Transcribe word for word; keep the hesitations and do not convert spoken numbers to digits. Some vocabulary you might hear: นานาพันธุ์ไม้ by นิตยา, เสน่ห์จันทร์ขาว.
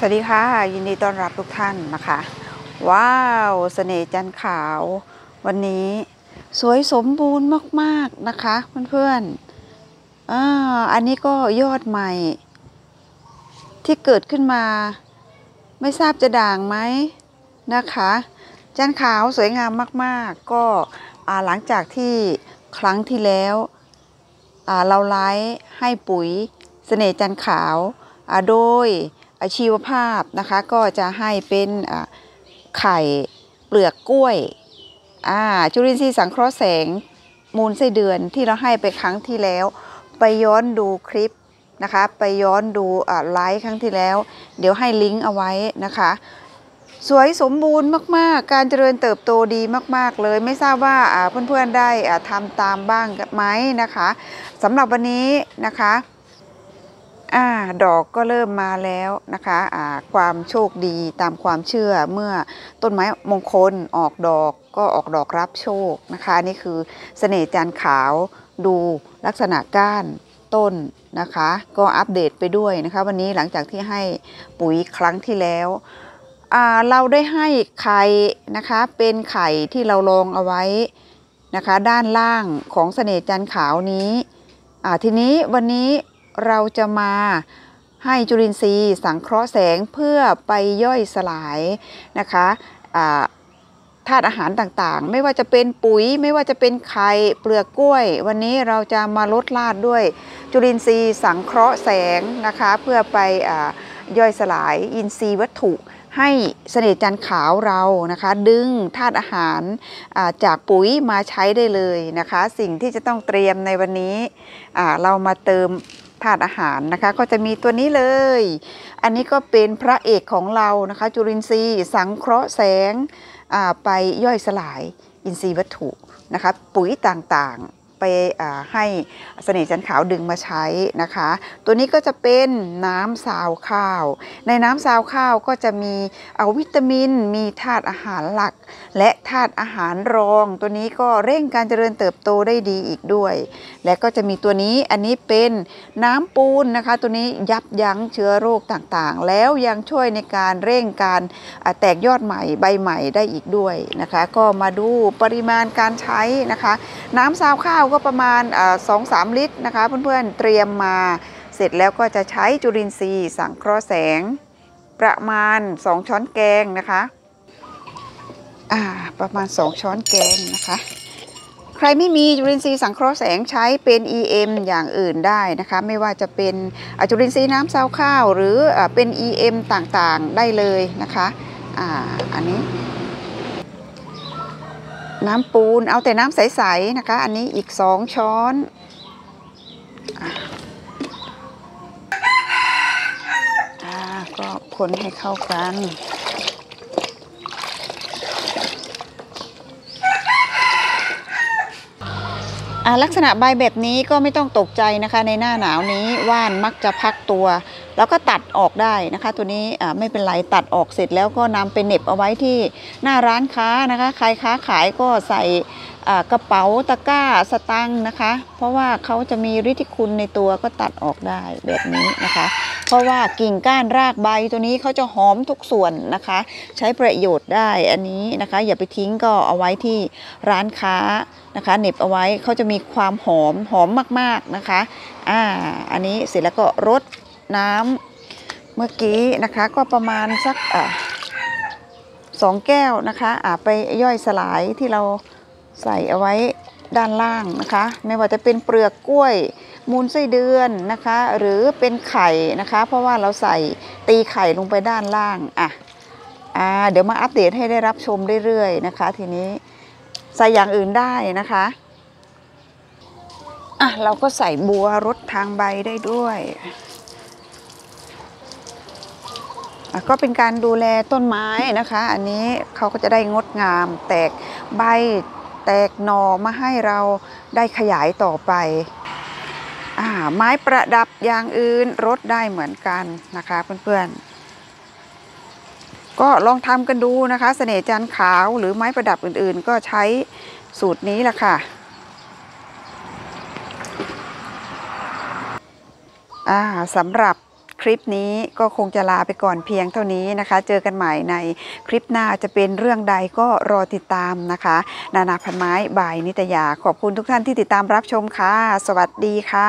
สวัสดีค่ะยินดีต้อนรับทุกท่านนะคะว้าวเสน่ห์จันทร์ขาววันนี้สวยสมบูรณ์มากๆนะคะเพื่อนๆ อ, อันนี้ก็ยอดใหม่ที่เกิดขึ้นมาไม่ทราบจะด่างไหมนะคะจันทร์ขาวสวยงามมากๆก็หลังจากที่ครั้งที่แล้วเราไลฟ์ให้ปุ๋ยเสน่ห์จันทร์ขาวโดยชีวภาพนะคะก็จะให้เป็นไข่เปลือกกล้วยจุลินทรีย์สังเคราะห์แสงมูลไส้เดือนที่เราให้ไปครั้งที่แล้วไปย้อนดูคลิปนะคะไปย้อนดูไลฟ์ครั้งที่แล้วเดี๋ยวให้ลิงก์เอาไว้นะคะสวยสมบูรณ์มากๆการเจริญเติบโตดีมากๆเลยไม่ทราบว่าเพื่อนๆได้ทำตามบ้างไหมนะคะสำหรับวันนี้นะคะอ่าดอกก็เริ่มมาแล้วนะคะอ่าความโชคดีตามความเชื่อเมื่อต้นไม้มงคลออกดอกก็ออกดอกรับโชคนะคะนี่คือเสน่ห์จันทร์ขาวดูลักษณะก้านต้นนะคะก็อัปเดตไปด้วยนะคะวันนี้หลังจากที่ให้ปุ๋ยครั้งที่แล้วอ่าเราได้ให้ไข่นะคะเป็นไข่ที่เราลองเอาไว้นะคะด้านล่างของเสน่ห์จันทร์ขาวนี้อ่าทีนี้วันนี้เราจะมาให้จุลินทรีย์สังเคราะห์แสงเพื่อไปย่อยสลายนะคะธาตุอาหารต่างๆไม่ว่าจะเป็นปุ๋ยไม่ว่าจะเป็นไข่เปลือกกล้วยวันนี้เราจะมาลดลาดด้วยจุลินทรีย์สังเคราะห์แสงนะคะเพื่อไปย่อยสลายอินทรีย์วัตถุให้เสน่ห์จันทร์ขาวเรานะคะดึงธาตุอาหารจากปุ๋ยมาใช้ได้เลยนะคะสิ่งที่จะต้องเตรียมในวันนี้เรามาเติมธาตุอาหารนะคะก็จะมีตัวนี้เลยอันนี้ก็เป็นพระเอกของเรานะคะจุลินทรีย์สังเคราะห์แสงไปย่อยสลายอินทรีย์วัตถุนะคะปุ๋ยต่างๆไปให้เสน่ห์จันทร์ขาวดึงมาใช้นะคะตัวนี้ก็จะเป็นน้ำซาวข้าวในน้ำซาวข้าวก็จะมีเอาวิตามินมีธาตุอาหารหลักและธาตุอาหารรองตัวนี้ก็เร่งการเจริญเติบโตได้ดีอีกด้วยและก็จะมีตัวนี้อันนี้เป็นน้ำปูนนะคะตัวนี้ยับยั้งเชื้อโรคต่างๆแล้วยังช่วยในการเร่งการแตกยอดใหม่ใบใหม่ได้อีกด้วยนะคะก็มาดูปริมาณการใช้นะคะน้ำซาวข้าวก็ประมาณ สองถึงสาม ลิตรนะคะเพื่อนๆเตรียมมาเสร็จแล้วก็จะใช้จุลินทรีย์สังเคราะห์แสงประมาณสองช้อนแกงนะคะอ่าประมาณสองช้อนแกงนะคะใครไม่มีจุลินทรีย์สังเคราะห์แสงใช้เป็น อี เอ็ม อย่างอื่นได้นะคะไม่ว่าจะเป็นจุลินทรีย์น้ำซาวข้าวหรือเป็น อี เอ็ม ต่างๆได้เลยนะคะอ่าอันนี้น้ำปูนเอาแต่น้ำใสๆนะคะอันนี้อีกสองช้อนอ่าก็คนให้เข้ากันลักษณะใบแบบนี้ก็ไม่ต้องตกใจนะคะในหน้าหนาวนี้ว่านมักจะพักตัวแล้วก็ตัดออกได้นะคะตัวนี้ไม่เป็นไรตัดออกเสร็จแล้วก็นำไปเหน็บเอาไว้ที่หน้าร้านค้านะคะใครค้าขายก็ใส่กระเป๋าตะกร้าสตางค์นะคะเพราะว่าเขาจะมีฤทธิคุณในตัวก็ตัดออกได้แบบนี้นะคะเพราะว่ากิ่งก้านรากใบตัวนี้เขาจะหอมทุกส่วนนะคะใช้ประโยชน์ได้อันนี้นะคะอย่าไปทิ้งก็เอาไว้ที่ร้านค้านะคะเหน็บเอาไว้เขาจะมีความหอมหอมมากๆนะคะอ่าอันนี้เสร็จแล้วก็รดน้ำเมื่อกี้นะคะก็ประมาณสักอ่ะสองแก้วนะคะอ่ะไปย่อยสลายที่เราใส่เอาไว้ด้านล่างนะคะไม่ว่าจะเป็นเปลือกกล้วยมูลไส้เดือนนะคะหรือเป็นไข่นะคะเพราะว่าเราใส่ตีไข่ลงไปด้านล่างอ่ะอ่าเดี๋ยวมาอัปเดตให้ได้รับชมเรื่อยๆนะคะทีนี้ใส่อย่างอื่นได้นะคะอ่ะเราก็ใส่บัวรดทางใบได้ด้วยก็เป็นการดูแลต้นไม้นะคะอันนี้เขาก็จะได้งดงามแตกใบแตกหน่อมาให้เราได้ขยายต่อไปอ่าไม้ประดับอย่างอื่นรดได้เหมือนกันนะคะเพื่อนๆก็ลองทำกันดูนะคะเสน่ห์จันทร์ขาวหรือไม้ประดับอื่นๆก็ใช้สูตรนี้แหละค่ะอ่าสำหรับ คลิปนี้ก็คงจะลาไปก่อนเพียงเท่านี้นะคะเจอกันใหม่ในคลิปหน้าจะเป็นเรื่องใดก็รอติดตามนะคะนานาพันไม้บายนิตยาขอบคุณทุกท่านที่ติดตามรับชมค่ะสวัสดีค่ะ